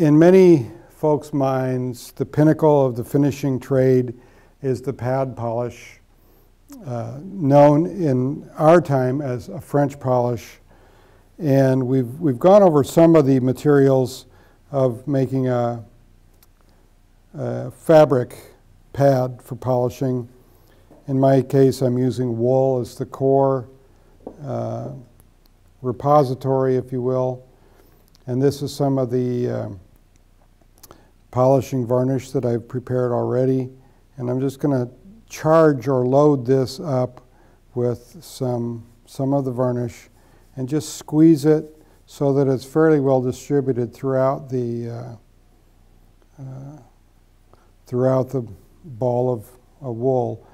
In many folks' minds, the pinnacle of the finishing trade is the pad polish, known in our time as a French polish. And we've gone over some of the materials of making a fabric pad for polishing. In my case, I'm using wool as the core repository, if you will. And this is some of the polishing varnish that I've prepared already. And I'm just going to charge or load this up with some of the varnish and just squeeze it so that it's fairly well distributed throughout the ball of wool.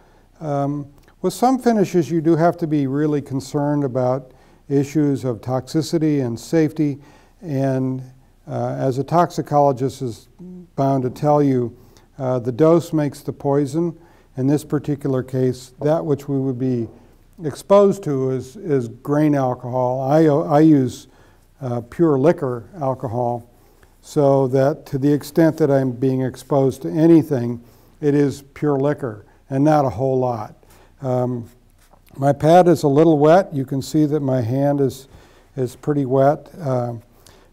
With some finishes, you do have to be really concerned about issues of toxicity and safety. And as a toxicologist is bound to tell you, the dose makes the poison. In this particular case, that which we would be exposed to is grain alcohol. I use pure liquor alcohol, so that to the extent that I'm being exposed to anything, it is pure liquor and not a whole lot. My pad is a little wet. You can see that my hand is pretty wet.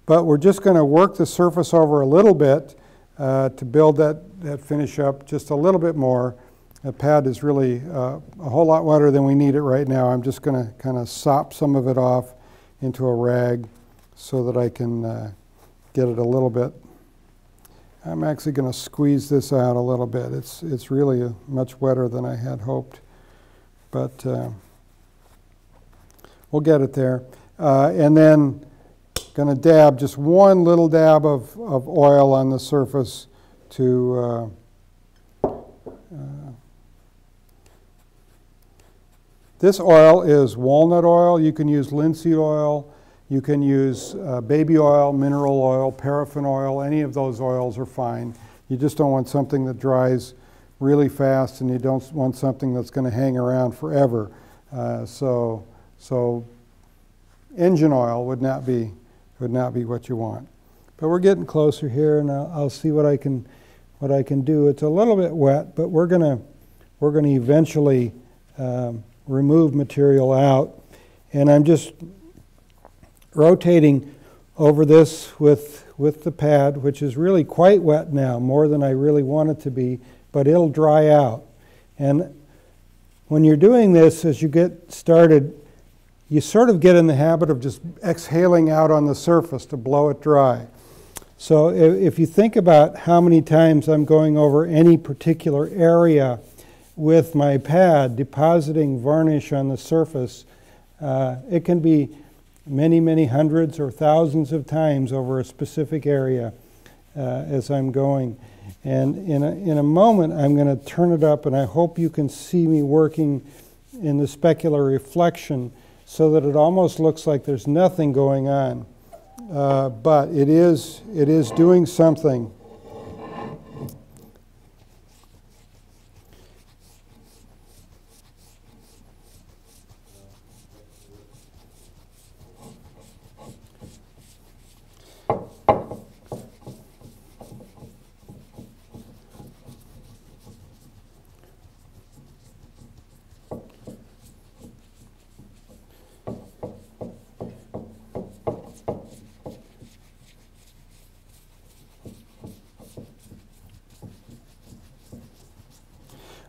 But we're just going to work the surface over a little bit to build that finish up just a little bit more. The pad is really a whole lot wetter than we need it right now. I'm just going to kind of sop some of it off into a rag so that I can get it a little bit. I'm actually going to squeeze this out a little bit. It's really much wetter than I had hoped, but we'll get it there. And then going to dab just one little dab of oil on the surface to this oil is walnut oil. You can use linseed oil. You can use baby oil, mineral oil, paraffin oil. Any of those oils are fine. You just don't want something that dries really fast, and you don't want something that's going to hang around forever. So engine oil would not be what you want. But we're getting closer here, and I'll see what I can do. It's a little bit wet, but we're gonna eventually remove material out. And I'm just rotating over this with the pad, which is really quite wet now, more than I really want it to be, but it'll dry out. And when you're doing this, as you get started, you sort of get in the habit of just exhaling out on the surface to blow it dry. So if you think about how many times I'm going over any particular area with my pad, depositing varnish on the surface, it can be many, many hundreds or thousands of times over a specific area as I'm going. And in a moment, I'm going to turn it up, and I hope you can see me working in the specular reflection, so that it almost looks like there's nothing going on, but it is doing something.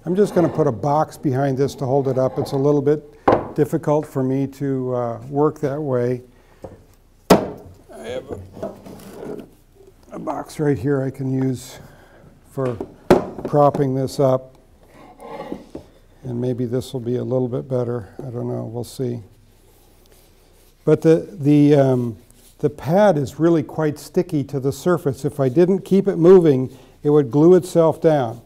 I'm just going to put a box behind this to hold it up. It's a little bit difficult for me to work that way. I have a box right here I can use for propping this up. And maybe this will be a little bit better. I don't know. We'll see. But the pad is really quite sticky to the surface. If I didn't keep it moving, it would glue itself down.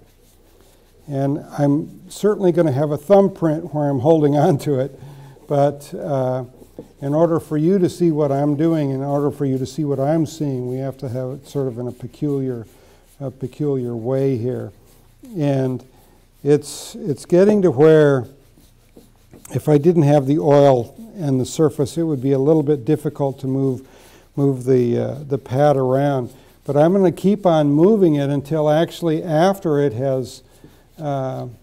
And I'm certainly going to have a thumbprint where I'm holding on to it. But in order for you to see what I'm doing, in order for you to see what I'm seeing, we have to have it sort of in a peculiar way here. And it's getting to where if I didn't have the oil and the surface, it would be a little bit difficult to move the pad around. But I'm going to keep on moving it until actually after it has lost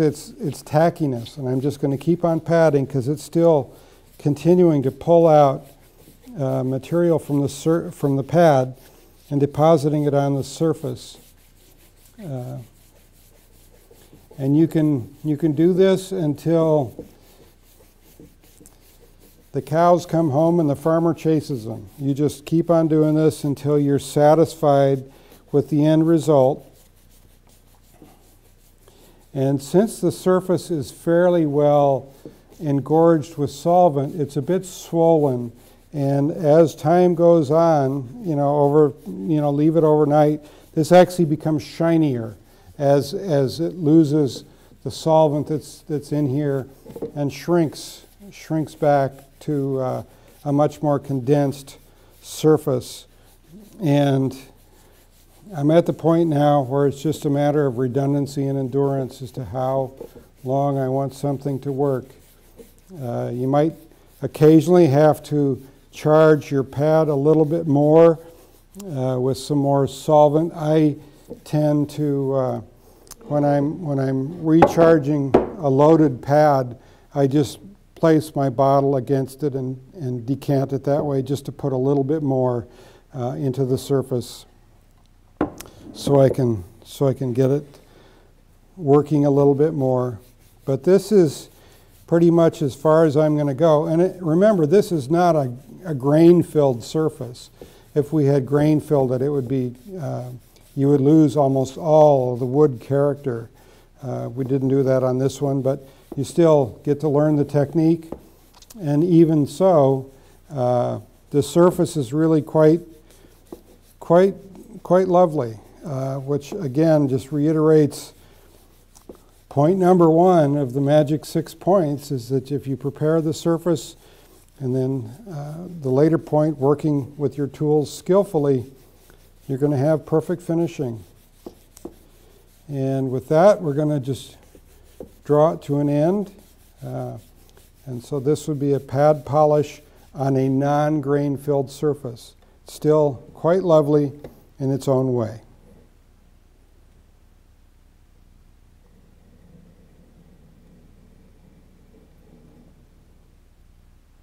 its tackiness. And I'm just going to keep on padding because it's still continuing to pull out material from the pad and depositing it on the surface. And you can do this until the cows come home and the farmer chases them. You just keep on doing this until you're satisfied with the end result. And since the surface is fairly well engorged with solvent, it's a bit swollen. And as time goes on, leave it overnight, this actually becomes shinier as it loses the solvent that's in here and shrinks back to a much more condensed surface. And I'm at the point now where it's just a matter of redundancy and endurance as to how long I want something to work. You might occasionally have to charge your pad a little bit more with some more solvent. I tend to, when I'm recharging a loaded pad, I just place my bottle against it and decant it that way just to put a little bit more into the surface so I can get it working a little bit more. But this is pretty much as far as I'm going to go. And remember, this is not a grain-filled surface. If we had grain-filled it, it would be, you would lose almost all of the wood character. We didn't do that on this one, but you still get to learn the technique. And even so, the surface is really quite lovely, which again just reiterates point number one of the magic 6 points, is that if you prepare the surface and then the later point, working with your tools skillfully, you're going to have perfect finishing. And with that, we're going to just draw it to an end. And so this would be a pad polish on a non-grain filled surface. Still quite lovely in its own way.